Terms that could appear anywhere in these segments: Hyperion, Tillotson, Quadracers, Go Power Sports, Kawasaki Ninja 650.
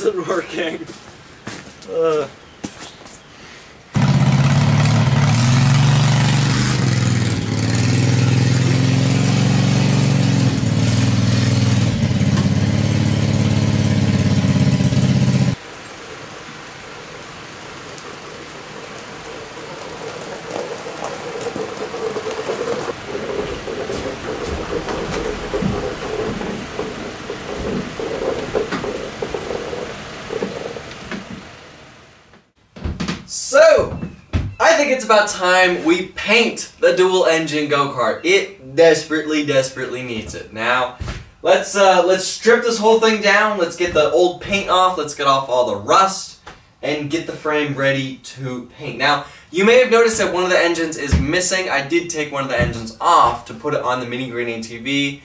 isn't working. So, I think it's about time we paint the dual engine go-kart. It desperately, desperately needs it. Now, let's strip this whole thing down, let's get the old paint off, let's get off all the rust, and get the frame ready to paint. Now, you may have noticed that one of the engines is missing. I did take one of the engines off to put it on the Mini Green ATV.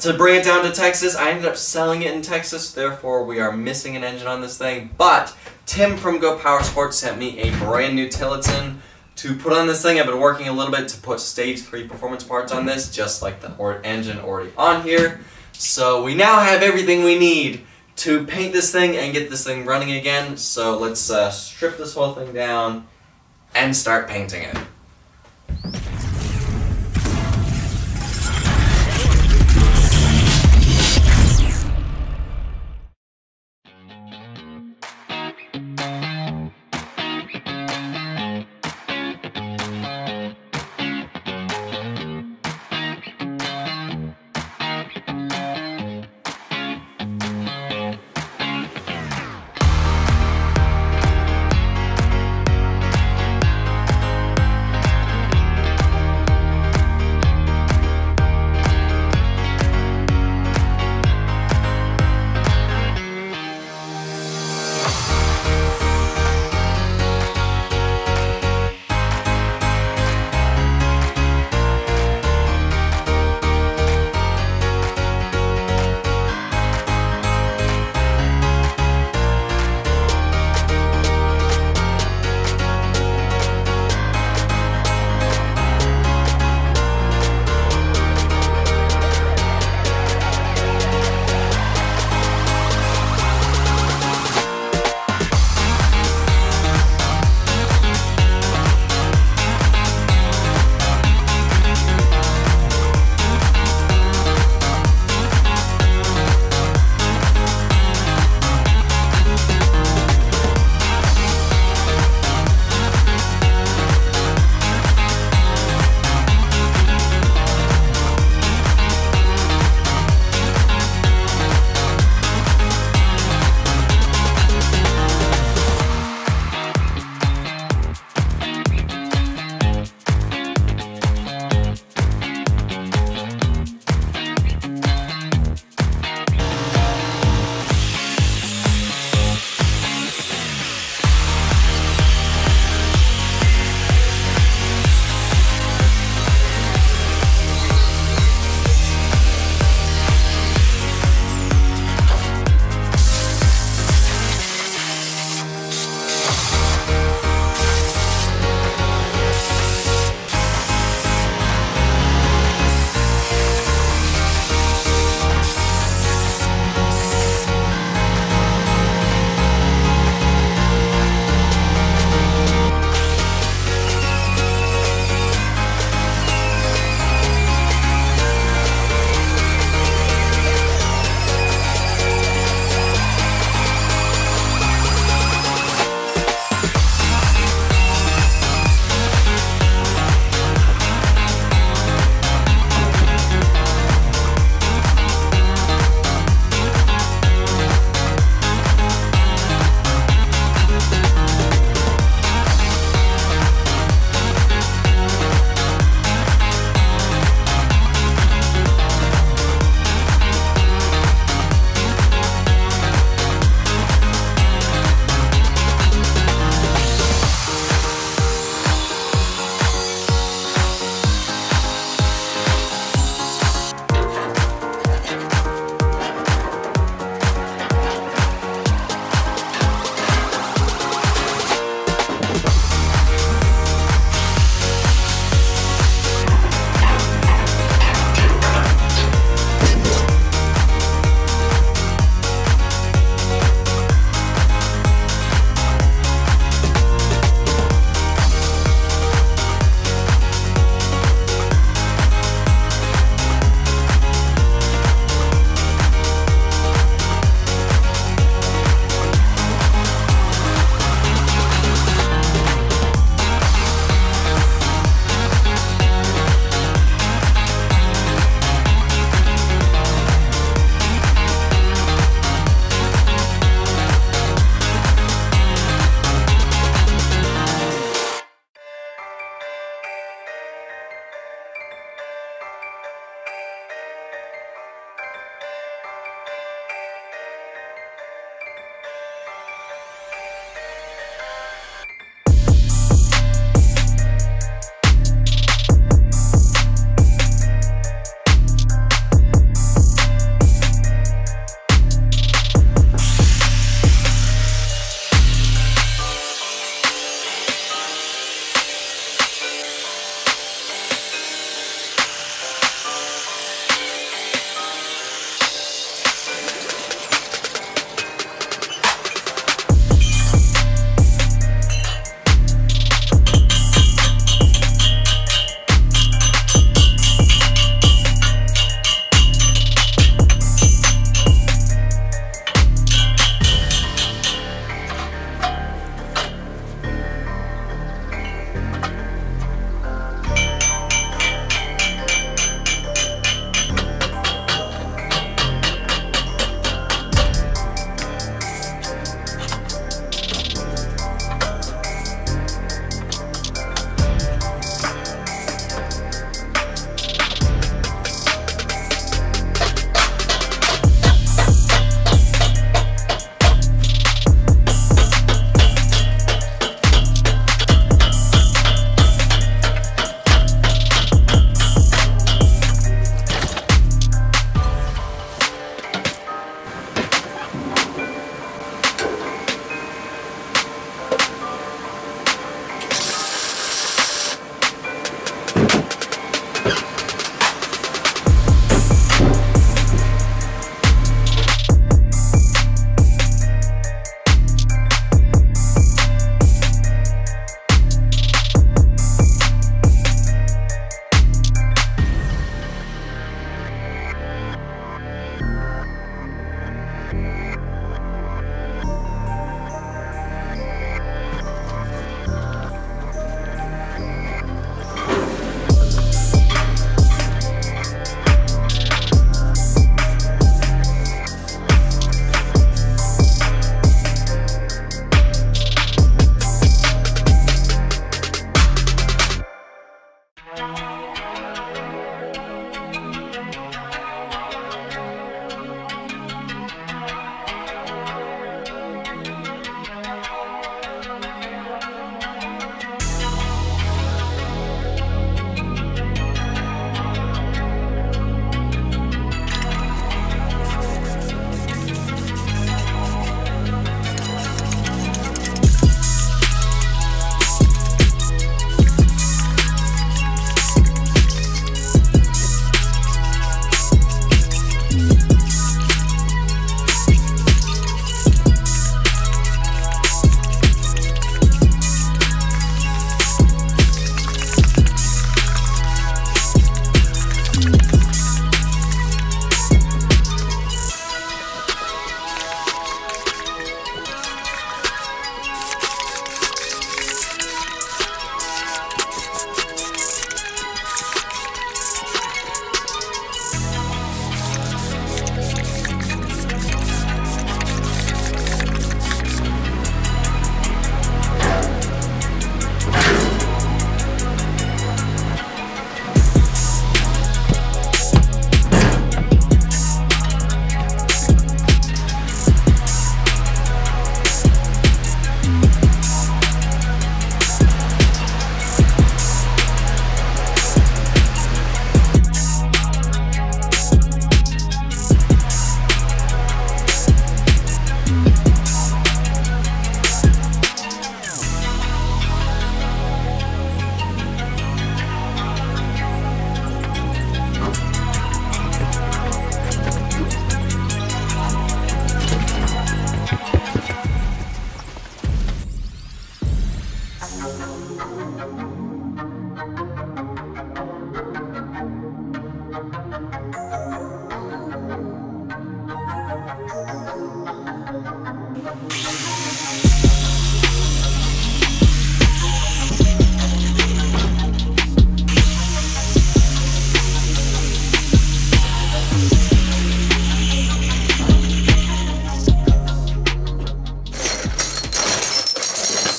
To bring it down to Texas, I ended up selling it in Texas, therefore we are missing an engine on this thing, but Tim from Go Power Sports sent me a brand new Tillotson to put on this thing. I've been working a little bit to put Stage 3 performance parts on this, just like the engine already on here. So we now have everything we need to paint this thing and get this thing running again. So let's strip this whole thing down and start painting it.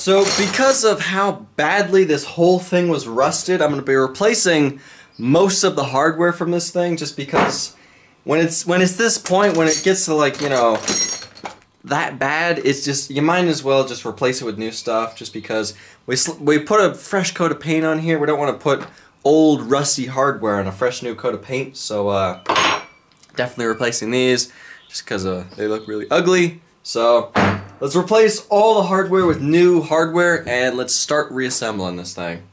So because of how badly this whole thing was rusted, I'm going to be replacing most of the hardware from this thing, just because when it's this point, when it gets to, like, you know, that bad, it's just, you might as well just replace it with new stuff, just because we put a fresh coat of paint on here. We don't want to put old rusty hardware on a fresh new coat of paint, so definitely replacing these, just because they look really ugly. So let's replace all the hardware with new hardware, and let's start reassembling this thing.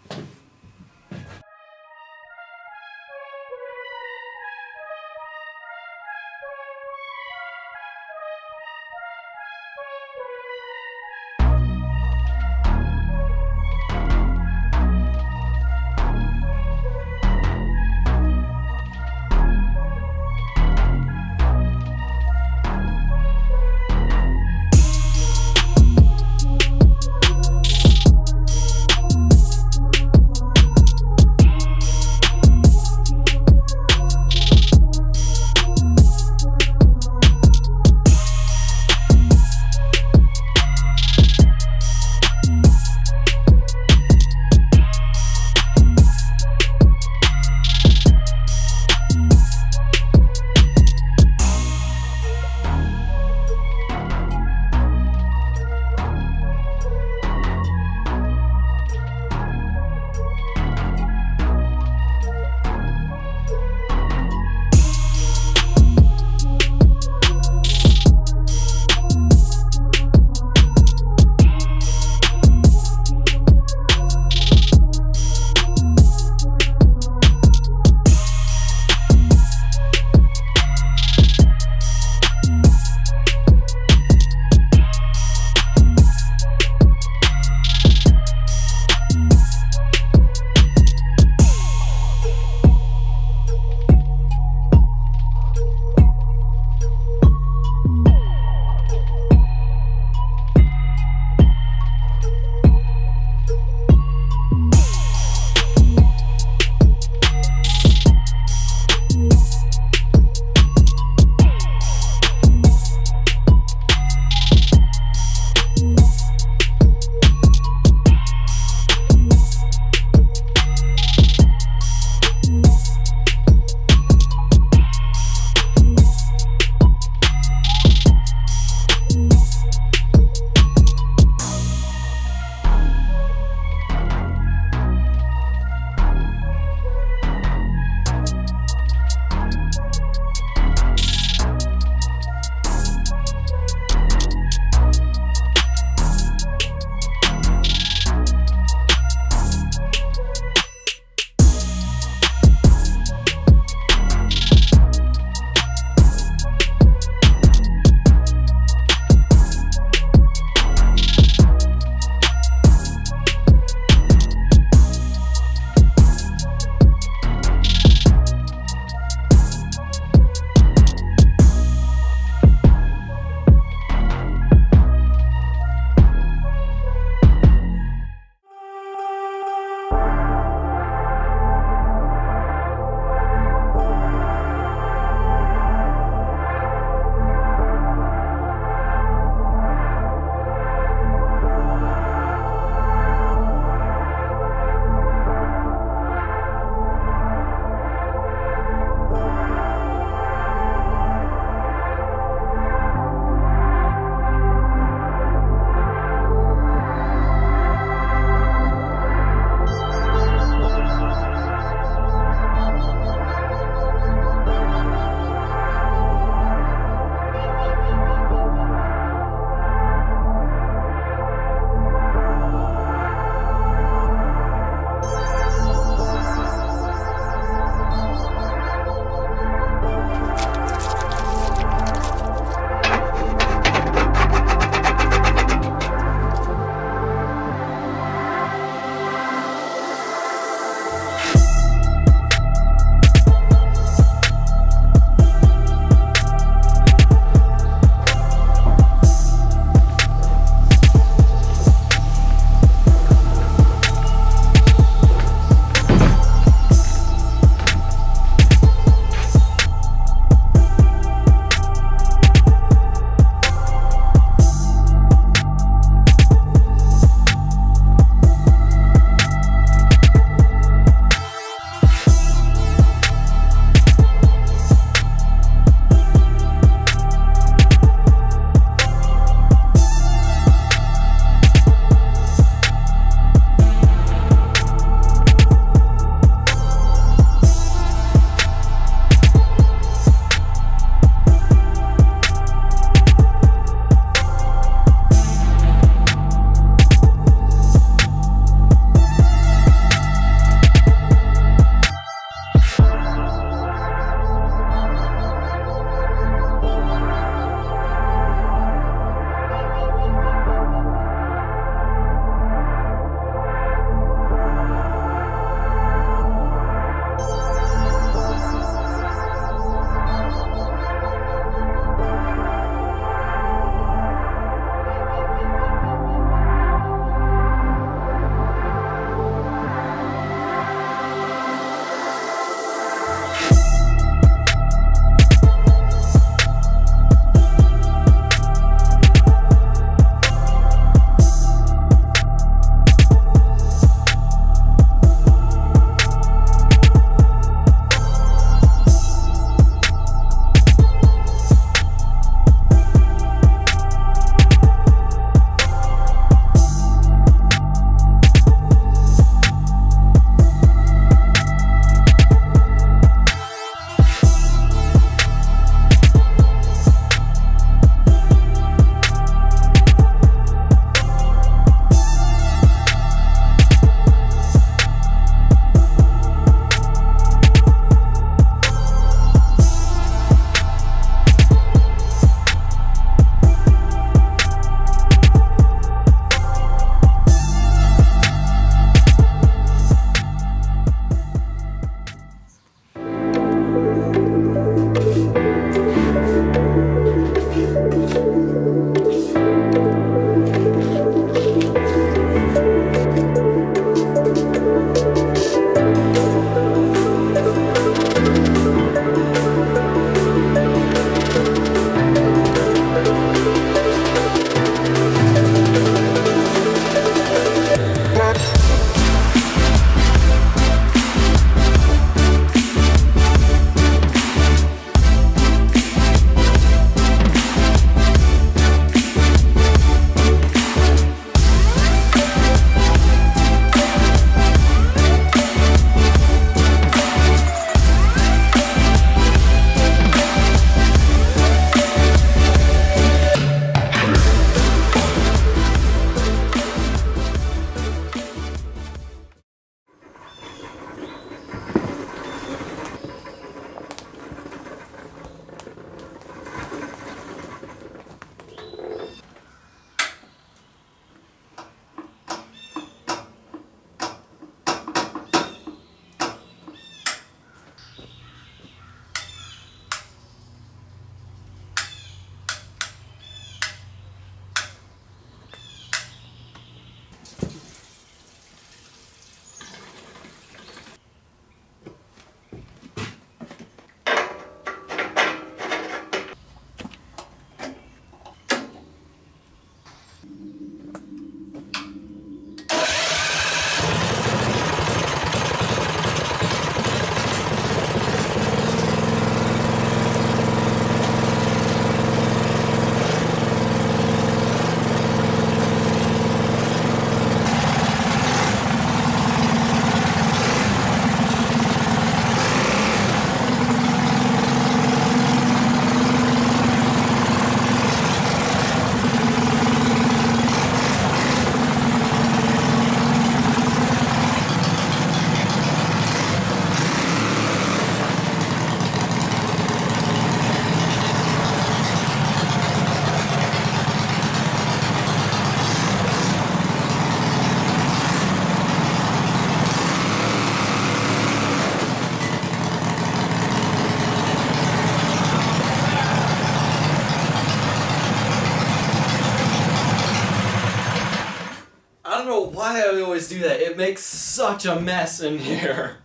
always do that. It makes such a mess in here.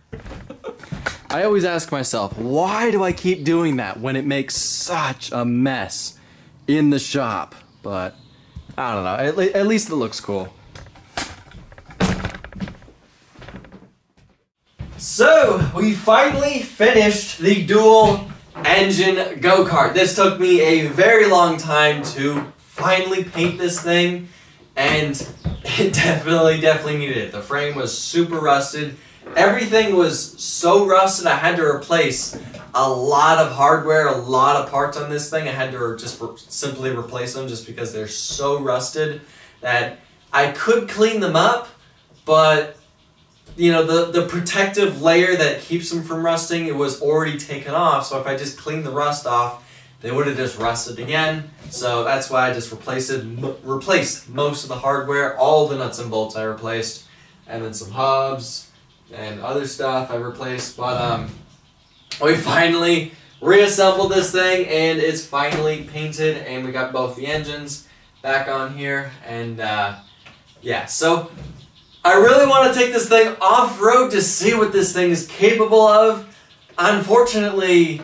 I always ask myself, why do I keep doing that when it makes such a mess in the shop? But I don't know, at least it looks cool. So we finally finished the dual engine go-kart. This took me a very long time to finally paint this thing, and it definitely needed it. The frame was super rusted. Everything was so rusted, I had to replace a lot of hardware, a lot of parts on this thing. I had to just simply replace them just because they're so rusted that I could clean them up, but you know, the protective layer that keeps them from rusting, it was already taken off. So if I just cleaned the rust off, they would have just rusted again. So that's why I just replaced most of the hardware, all the nuts and bolts I replaced, and then some hubs and other stuff I replaced. But we finally reassembled this thing, and it's finally painted, and we got both the engines back on here. And yeah, so I really want to take this thing off-road to see what this thing is capable of. Unfortunately,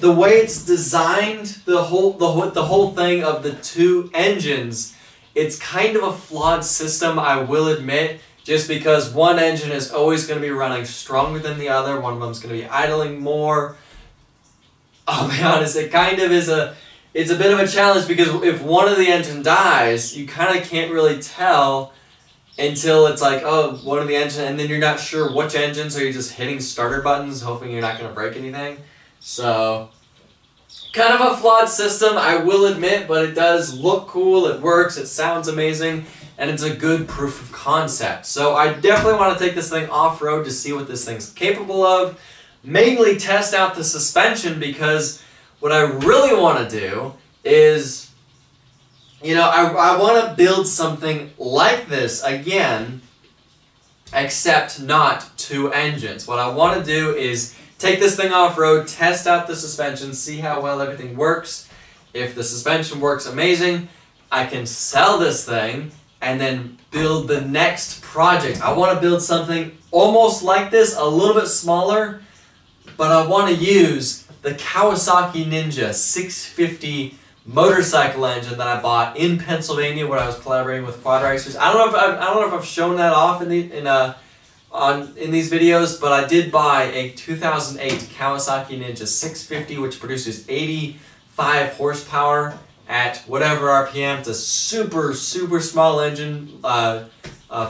the way it's designed, the whole thing of the two engines, it's kind of a flawed system, I will admit. Just because one engine is always going to be running stronger than the other, one of them's going to be idling more. I'll be honest, it kind of is it's a bit of a challenge, because if one of the engine dies, you kind of can't really tell until it's like, oh, one of the engine, and then you're not sure which engine, so you're just hitting starter buttons, hoping you're not going to break anything. So, kind of a flawed system, I will admit, but it does look cool, it works, it sounds amazing, and it's a good proof of concept. So I definitely want to take this thing off-road to see what this thing's capable of, mainly test out the suspension, because what I really want to do is, you know, I want to build something like this again, except not two engines. What I want to do is take this thing off-road, test out the suspension, see how well everything works. If the suspension works amazing, I can sell this thing and then build the next project. I want to build something almost like this, a little bit smaller, but I want to use the Kawasaki Ninja 650 motorcycle engine that I bought in Pennsylvania when I was collaborating with Quadracers. I don't know if I've shown that off in these videos, but I did buy a 2008 Kawasaki Ninja 650, which produces 85 horsepower at whatever RPM. It's a super, super small engine,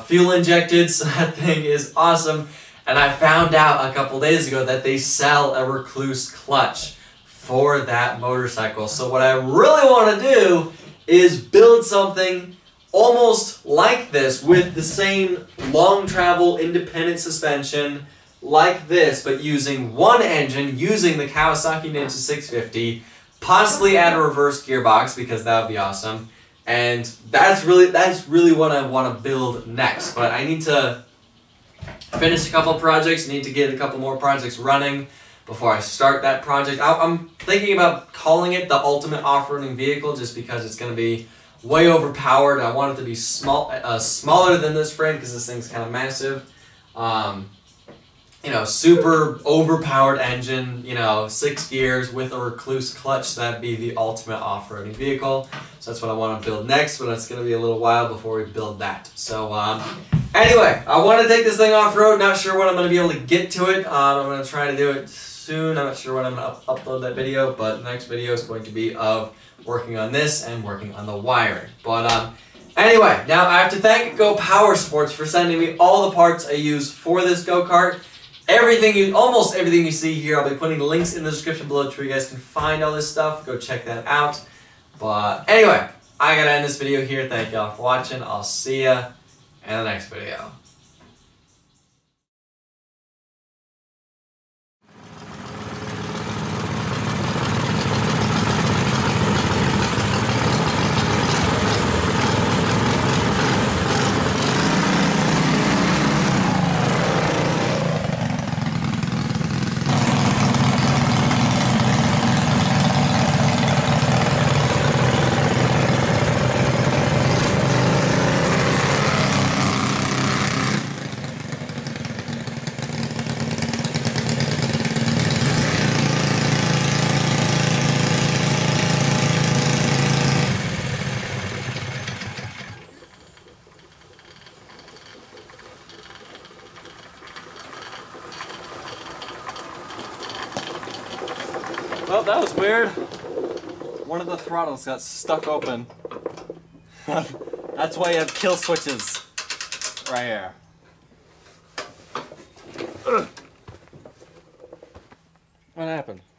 fuel injected, so that thing is awesome. And I found out a couple days ago that they sell a recluse clutch for that motorcycle. So what I really want to do is build something almost like this, with the same long travel independent suspension like this, but using one engine, using the Kawasaki Ninja 650, possibly add a reverse gearbox, because that would be awesome. And that's really what I want to build next. But I need to finish a couple projects, need to get a couple more projects running before I start that project. I'm thinking about calling it the ultimate off-roading vehicle, just because it's going to be way overpowered. I want it to be small, smaller than this frame, because this thing's kind of massive. You know, super overpowered engine, you know, 6 gears with a recluse clutch. So that'd be the ultimate off-roading vehicle. So that's what I want to build next, but it's going to be a little while before we build that. So anyway, I want to take this thing off-road. Not sure when I'm going to be able to get to it. I'm going to try to do it soon. I'm not sure when I'm going to upload that video, but the next video is going to be of working on this and working on the wiring. But anyway, now I have to thank Go Power Sports for sending me all the parts I use for this go-kart. Almost everything you see here, I'll be putting links in the description below so you guys can find all this stuff. Go check that out. But anyway, I gotta end this video here. Thank y'all for watching. I'll see ya in the next video. Well, that was weird. One of the throttles got stuck open. That's why you have kill switches right here. What happened?